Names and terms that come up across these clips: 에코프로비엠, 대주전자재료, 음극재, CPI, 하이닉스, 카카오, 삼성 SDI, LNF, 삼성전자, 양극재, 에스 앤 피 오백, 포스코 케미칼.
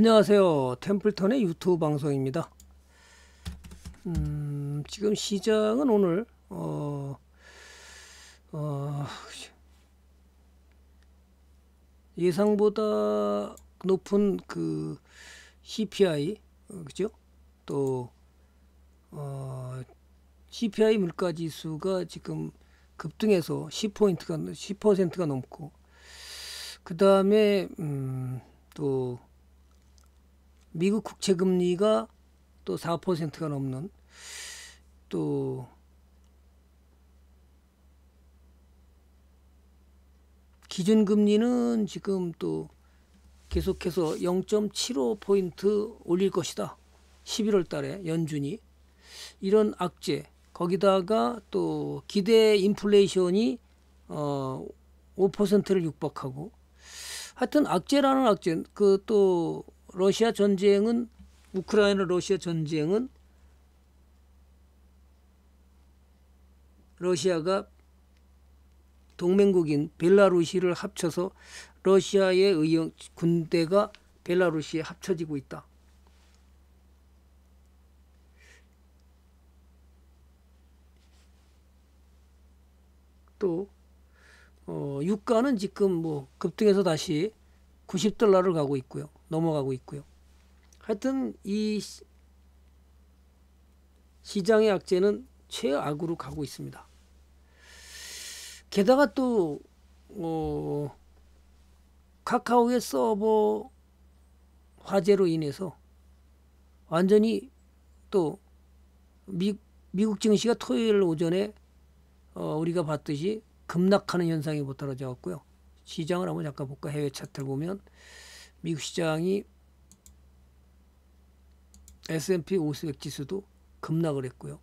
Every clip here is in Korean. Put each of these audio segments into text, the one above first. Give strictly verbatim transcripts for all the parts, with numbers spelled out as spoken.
안녕하세요. 템플턴의 유튜브 방송입니다. 음, 지금 시장은 오늘 어, 어, 예상보다 높은 그 씨피아이, 그죠? 또 어, 씨피아이 물가지수가 지금 급등해서 십 포인트가 십 퍼센트가 넘고, 그 다음에 음, 또 미국 국채 금리가 또 사 퍼센트가 넘는, 또 기준 금리는 지금 또 계속해서 영 점 칠오 포인트 올릴 것이다. 십일월 달에 연준이. 이런 악재, 거기다가 또 기대 인플레이션이 어 오 퍼센트를 육박하고, 하여튼 악재라는 악재, 그 또 러시아 전쟁은, 우크라이나 러시아 전쟁은 러시아가 동맹국인 벨라루시를 합쳐서 러시아의 의용, 군대가 벨라루시에 합쳐지고 있다. 또 어, 유가는 지금 뭐 급등해서 다시 구십 달러를 가고 있고요. 넘어가고 있고요. 하여튼 이 시장의 악재는 최악으로 가고 있습니다. 게다가 또 어, 카카오의 서버 화재로 인해서 완전히 또 미, 미국 증시가 토요일 오전에 어, 우리가 봤듯이 급락하는 현상이 보따라졌고요. 시장을 한번 잠깐 볼까? 해외 차트를 보면 미국 시장이 에스 앤 피 오백 지수도 급락을 했고요.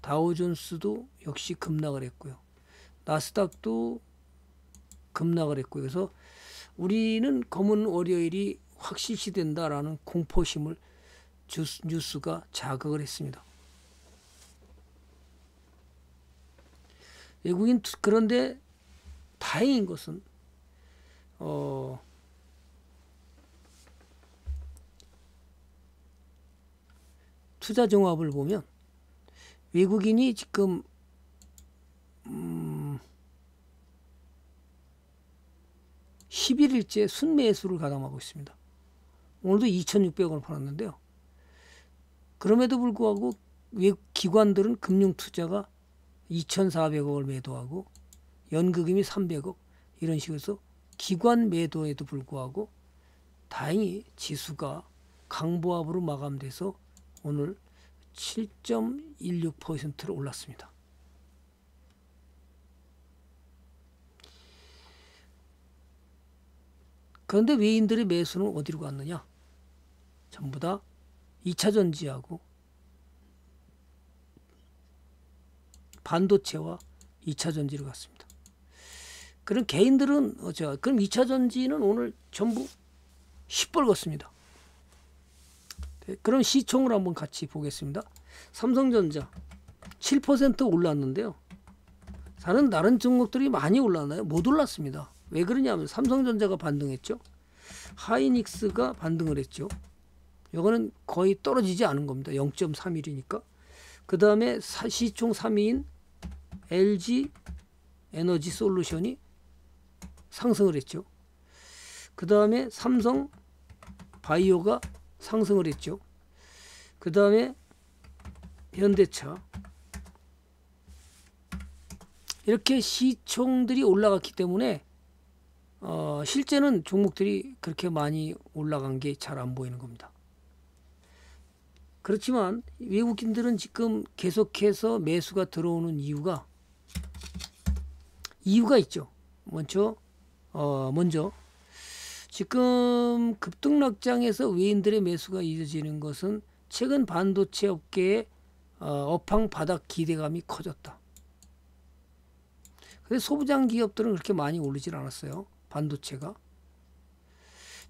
다우존스도 역시 급락을 했고요. 나스닥도 급락을 했고요. 그래서 우리는 검은 월요일이 확실시 된다라는 공포심을 주스, 뉴스가 자극을 했습니다. 외국인, 그런데 다행인 것은 어, 투자종합을 보면 외국인이 지금 음, 십일 일째 순매수를 가담하고 있습니다. 오늘도 이천육백 원을 팔았는데요. 그럼에도 불구하고 외국 기관들은 금융투자가 이천사백 억을 매도하고 연극임이 삼백 억, 이런 식으로 해서 기관 매도에도 불구하고 다행히 지수가 강보합으로 마감돼서 오늘 칠 점 일육 퍼센트로 올랐습니다. 그런데 외인들의 매수는 어디로 갔느냐? 전부 다 이 차 전지하고 반도체와 이 차 전지로 갔습니다. 그럼 개인들은, 어, 자, 그럼 이 차 전지는 오늘 전부 시뻘겋습니다. 네, 그럼 시총을 한번 같이 보겠습니다. 삼성전자 칠 퍼센트 올랐는데요. 다른 다른 종목들이 많이 올랐나요? 못 올랐습니다. 왜 그러냐면 삼성전자가 반등했죠. 하이닉스가 반등을 했죠. 이거는 거의 떨어지지 않은 겁니다. 영 점 삼일이니까. 그 다음에 시총 삼 위인 엘지 에너지 솔루션이 상승을 했죠. 그 다음에 삼성 바이오가 상승을 했죠. 그 다음에 현대차, 이렇게 시총들이 올라갔기 때문에 어, 실제는 종목들이 그렇게 많이 올라간 게 잘 안 보이는 겁니다. 그렇지만 외국인들은 지금 계속해서 매수가 들어오는 이유가 이유가 있죠. 먼저 어, 먼저 지금 급등락장에서 외인들의 매수가 이어지는 것은 최근 반도체 업계의 어, 업황 바닥 기대감이 커졌다. 근데 소부장 기업들은 그렇게 많이 오르질 않았어요. 반도체가.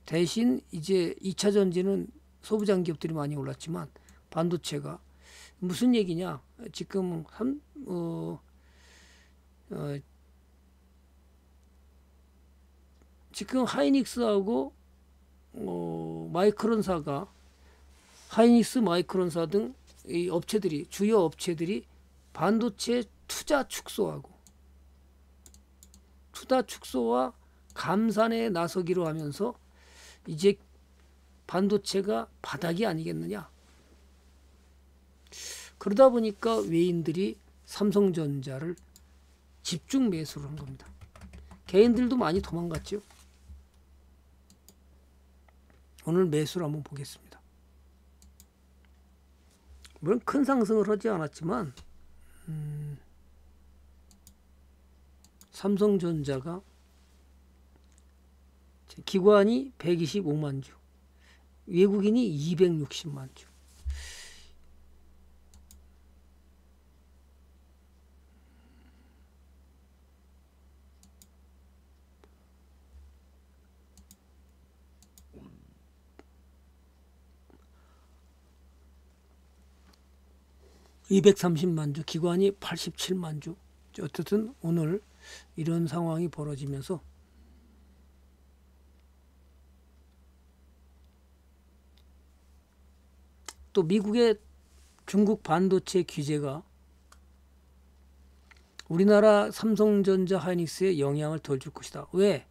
대신 이제 이 차 전지는 소부장 기업들이 많이 올랐지만 반도체가, 무슨 얘기냐, 지금 한, 어, 어, 지금 하이닉스하고 어, 마이크론사가 하이닉스, 마이크론사 등 이 업체들이, 주요 업체들이 반도체 투자 축소하고 투자 축소와 감산에 나서기로 하면서 이제 반도체가 바닥이 아니겠느냐. 그러다 보니까 외인들이 삼성전자를 집중 매수를 한 겁니다. 개인들도 많이 도망갔죠. 오늘 매수를 한번 보겠습니다. 물론 큰 상승을 하지 않았지만 음, 삼성전자가 기관이 백이십오만 주, 외국인이 이백육십만 주. 이백삼십만 주, 기관이 팔십칠만 주. 어쨌든 오늘 이런 상황이 벌어지면서 또 미국의 중국 반도체 규제가 우리나라 삼성전자, 하이닉스에 영향을 덜 줄 것이다. 왜?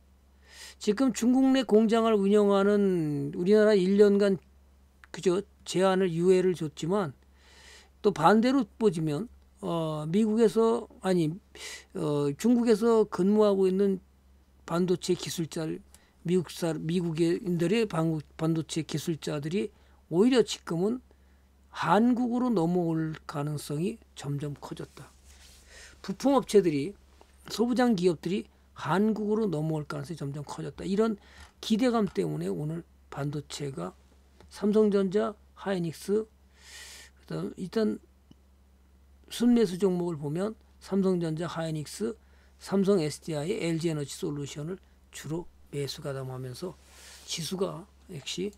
지금 중국 내 공장을 운영하는 우리나라 일 년간 그저 제한을, 유예를 줬지만 또 반대로 보지면 어, 미국에서 아니 어, 중국에서 근무하고 있는 반도체 기술자, 미국사 미국인들의 반도체 기술자들이 오히려 지금은 한국으로 넘어올 가능성이 점점 커졌다. 부품업체들이, 소부장 기업들이 한국으로 넘어올 가능성이 점점 커졌다. 이런 기대감 때문에 오늘 반도체가 삼성전자, 하이닉스, 그다음 일단 순매수 종목을 보면 삼성전자, 하이닉스, 삼성 에스디아이, 엘지에너지 솔루션을 주로 매수 가담하면서 지수가 역시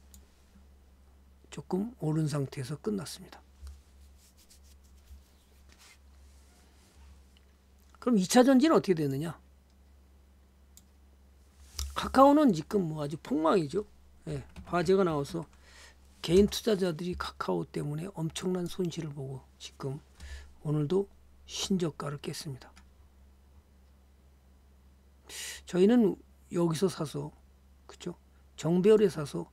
조금 오른 상태에서 끝났습니다. 그럼 이차전지는 어떻게 되느냐? 카카오는 지금 뭐 아주 폭망이죠. 예, 화재가 나와서 개인 투자자들이 카카오 때문에 엄청난 손실을 보고 지금 오늘도 신저가를 깼습니다. 저희는 여기서 사서, 그쵸? 정배열에 사서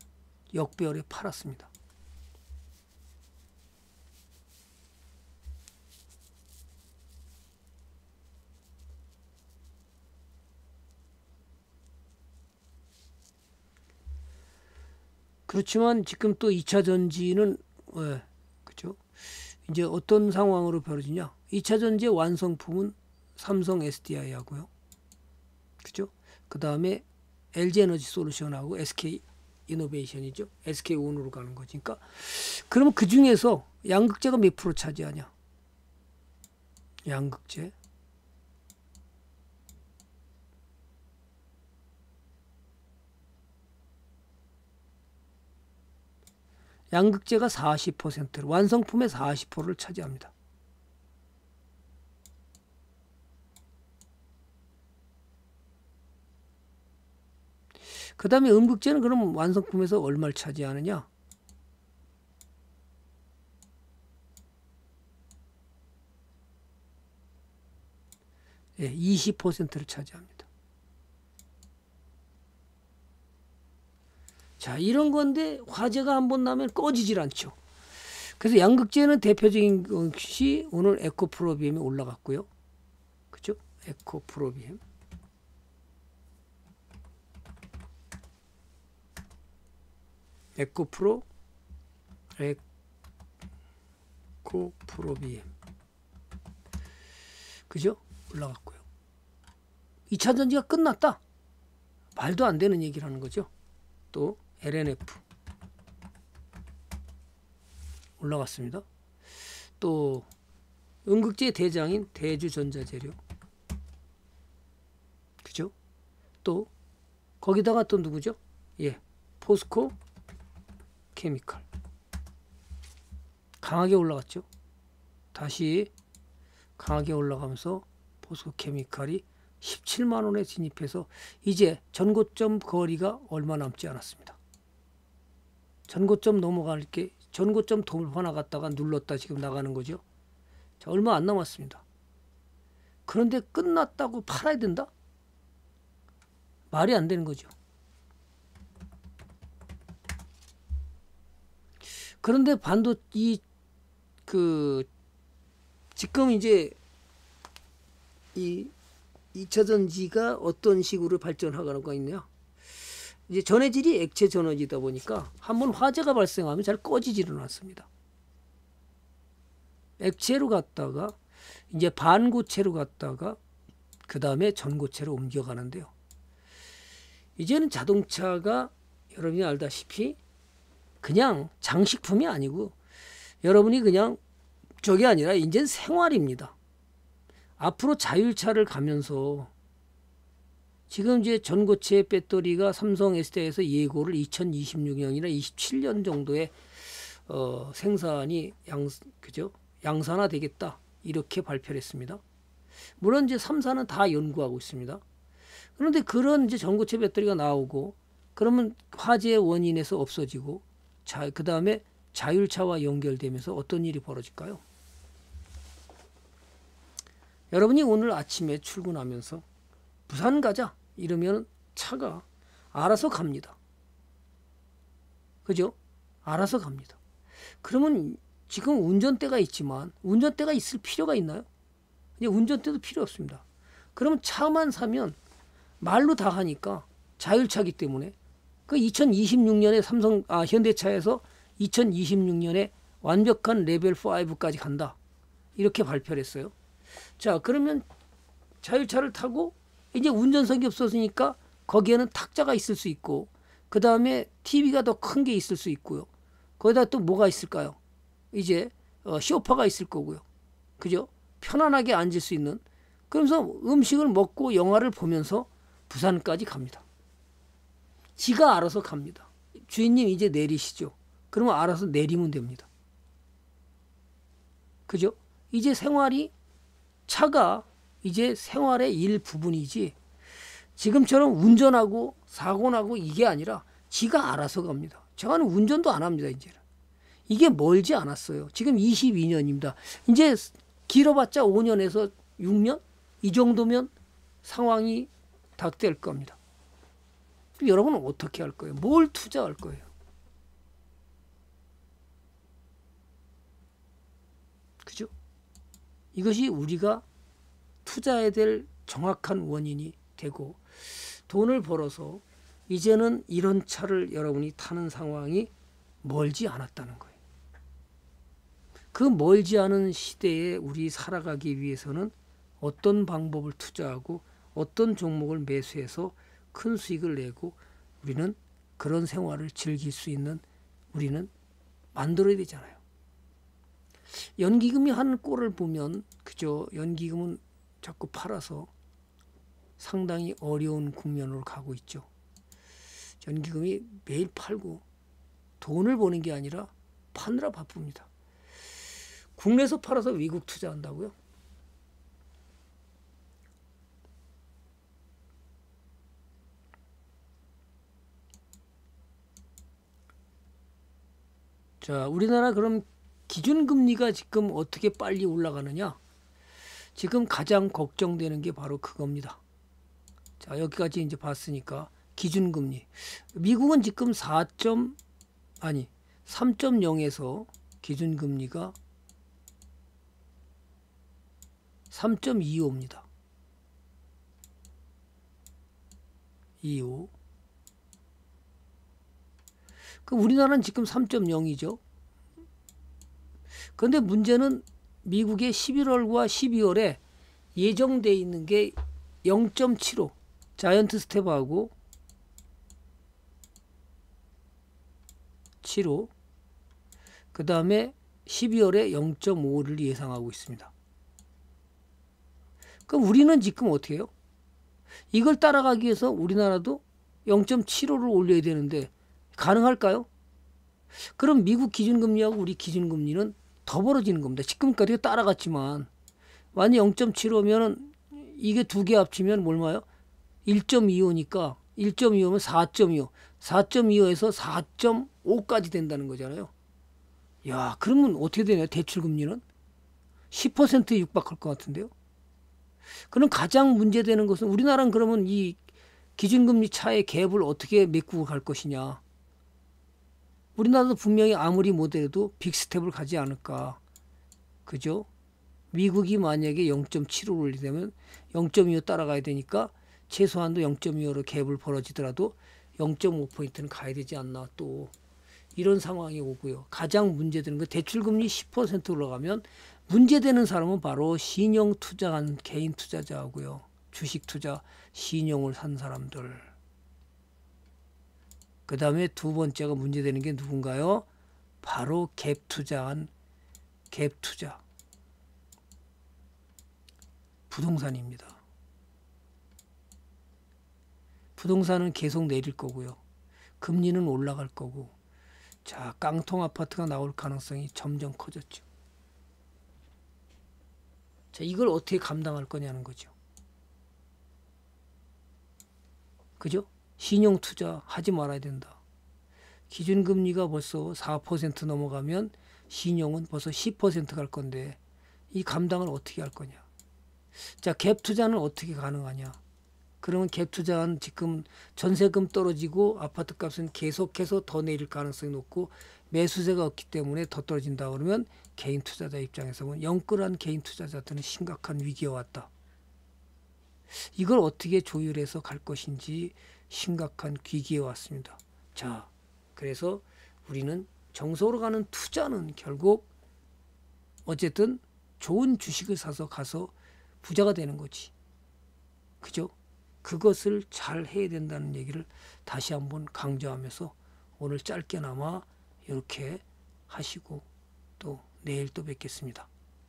역배열에 팔았습니다. 그렇지만 지금 또 이차전지는 예, 그렇죠? 이제 어떤 상황으로 벌어지냐? 이차전지의 완성품은 삼성 에스디아이 하고요, 그렇죠? 그 다음에 엘지에너지 솔루션하고 에스케이 이노베이션이죠. 에스케이온으로 가는 거니까. 그러면 그 중에서 양극재가 몇 프로 차지하냐? 양극재 양극재가 사십 퍼센트, 완성품의 사십 퍼센트를 차지합니다. 그 다음에 음극재는 그럼 완성품에서 얼마를 차지하느냐? 예, 이십 퍼센트를 차지합니다. 자, 이런 건데 화재가 한번 나면 꺼지질 않죠. 그래서 양극재는 대표적인 것이 오늘 에코프로비엠이 올라갔고요. 그죠? 에코프로비엠. 에코프로, 에코프로비엠. 그죠? 올라갔고요. 이차전지가 끝났다. 말도 안 되는 얘기를 하는 거죠. 또 엘엔에프 올라갔습니다. 또 음극재 대장인 대주전자재료, 그죠? 또 거기다가 또 누구죠? 예, 포스코 케미칼 강하게 올라갔죠. 다시 강하게 올라가면서 포스코 케미칼이 십칠만 원에 진입해서 이제 전고점 거리가 얼마 남지 않았습니다. 전고점 넘어갈 게 전고점 돌파 나갔다가 눌렀다 지금 나가는 거죠. 자, 얼마 안 남았습니다. 그런데 끝났다고 팔아야 된다? 말이 안 되는 거죠. 그런데 반도 이 그 지금 이제 이 이차전지가 어떤 식으로 발전하는가 있네요. 이제 전해질이 액체 전원이다 보니까 한번 화재가 발생하면 잘 꺼지지는 않습니다. 액체로 갔다가 이제 반고체로 갔다가 그 다음에 전고체로 옮겨가는데요. 이제는 자동차가 여러분이 알다시피 그냥 장식품이 아니고 여러분이 그냥 저게 아니라 이제는 생활입니다. 앞으로 자율차를 가면서 지금 이제 전고체 배터리가 삼성 에스디아이에서 예고를 이천이십육 년이나 이십칠 년 정도에 어, 생산이 양, 그죠? 양산화 되겠다 이렇게 발표를 했습니다. 물론 이제 삼사는 다 연구하고 있습니다. 그런데 그런 이제 전고체 배터리가 나오고 그러면 화재의 원인에서 없어지고 자, 그 다음에 자율차와 연결되면서 어떤 일이 벌어질까요? 여러분이 오늘 아침에 출근하면서 부산 가자 이러면 차가 알아서 갑니다. 그죠? 알아서 갑니다. 그러면 지금 운전대가 있지만 운전대가 있을 필요가 있나요? 이제 운전대도 필요 없습니다. 그럼 차만 사면 말로 다 하니까 자율차기 때문에 그 이천이십육 년에 삼성 아 현대차에서 이천이십육 년에 완벽한 레벨 파이브까지 간다 이렇게 발표를 했어요. 자, 그러면 자율차를 타고 이제 운전석이 없어지니까 거기에는 탁자가 있을 수 있고 그 다음에 티비가 더 큰 게 있을 수 있고요. 거기다 또 뭐가 있을까요? 이제 어, 소파가 있을 거고요. 그죠? 편안하게 앉을 수 있는. 그러면서 음식을 먹고 영화를 보면서 부산까지 갑니다. 지가 알아서 갑니다. 주인님 이제 내리시죠. 그러면 알아서 내리면 됩니다. 그죠? 이제 생활이 차가 이제 생활의 일부분이지 지금처럼 운전하고 사고 나고 이게 아니라 지가 알아서 갑니다. 저는 운전도 안 합니다. 이제는. 이게 멀지 않았어요. 지금 이십이 년입니다. 이제 길어봤자 오 년에서 육 년? 이 정도면 상황이 닥될 겁니다. 그럼 여러분은 어떻게 할 거예요? 뭘 투자할 거예요? 그죠? 이것이 우리가 투자해야 될 정확한 원인이 되고 돈을 벌어서 이제는 이런 차를 여러분이 타는 상황이 멀지 않았다는 거예요. 그 멀지 않은 시대에 우리 살아가기 위해서는 어떤 방법을 투자하고 어떤 종목을 매수해서 큰 수익을 내고 우리는 그런 생활을 즐길 수 있는 우리는 만들어야 되잖아요. 연기금이 하는 꼴을 보면 그저 연기금은 자꾸 팔아서 상당히 어려운 국면으로 가고 있죠. 연기금이 매일 팔고 돈을 버는 게 아니라 파느라 바쁩니다. 국내에서 팔아서 외국 투자한다고요? 자, 우리나라 그럼 기준금리가 지금 어떻게 빨리 올라가느냐? 지금 가장 걱정되는 게 바로 그겁니다. 자, 여기까지 이제 봤으니까 기준금리. 미국은 지금 삼 점 영에서 기준금리가 삼 점 이오입니다. 이십오. 그럼 우리나라는 지금 삼 점 영이죠. 그런데 문제는 미국의 십일월과 십이월에 예정되어 있는 게 영 점 칠오. 자이언트 스텝하고 칠오. 그 다음에 십이월에 영 점 오를 예상하고 있습니다. 그럼 우리는 지금 어떻게 해요? 이걸 따라가기 위해서 우리나라도 영 점 칠오를 올려야 되는데 가능할까요? 그럼 미국 기준금리하고 우리 기준금리는 더 벌어지는 겁니다. 지금까지 따라갔지만 만약 영 점 칠오면 이게 두 개 합치면 얼마요? 일 점 이오니까 일 점 이오면 사 점 이오, 사 점 이오에서 사 점 오까지 된다는 거잖아요. 야, 그러면 어떻게 되냐, 대출금리는? 십 퍼센트에 육박할 것 같은데요. 그럼 가장 문제되는 것은 우리나라는 그러면 이 기준금리 차의 갭을 어떻게 메꾸고 갈 것이냐. 우리나라도 분명히 아무리 모델해도 빅스텝을 가지 않을까. 그죠? 미국이 만약에 영 점 칠오를 올리려면 영 점 이오 따라가야 되니까 최소한도 영 점 이오로 갭을 벌어지더라도 영 점 오 포인트는 가야 되지 않나, 또 이런 상황이 오고요. 가장 문제되는 건 대출금리 십 퍼센트 올라가면 문제되는 사람은 바로 신용 투자한 개인 투자자하고요. 주식 투자, 신용을 산 사람들. 그 다음에 두 번째가 문제되는 게 누군가요? 바로 갭 투자한 갭 투자. 부동산입니다. 부동산은 계속 내릴 거고요. 금리는 올라갈 거고. 자, 깡통 아파트가 나올 가능성이 점점 커졌죠. 자, 이걸 어떻게 감당할 거냐는 거죠. 그죠? 신용 투자 하지 말아야 된다. 기준금리가 벌써 사 퍼센트 넘어가면 신용은 벌써 십 퍼센트 갈 건데 이 감당을 어떻게 할 거냐. 자, 갭 투자는 어떻게 가능하냐. 그러면 갭 투자는 지금 전세금 떨어지고 아파트값은 계속해서 더 내릴 가능성이 높고 매수세가 없기 때문에 더 떨어진다 그러면 개인 투자자 입장에서 보면 영끌한 개인 투자자들은 심각한 위기에 왔다. 이걸 어떻게 조율해서 갈 것인지 심각한 위기에 왔습니다. 자, 그래서 우리는 정석으로 가는 투자는 결국 어쨌든 좋은 주식을 사서 가서 부자가 되는 거지. 그죠? 그것을 잘 해야 된다는 얘기를 다시 한번 강조하면서 오늘 짧게나마 이렇게 하시고 또 내일 또 뵙겠습니다.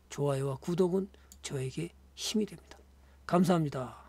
좋아요와 구독은 저에게 힘이 됩니다. 감사합니다.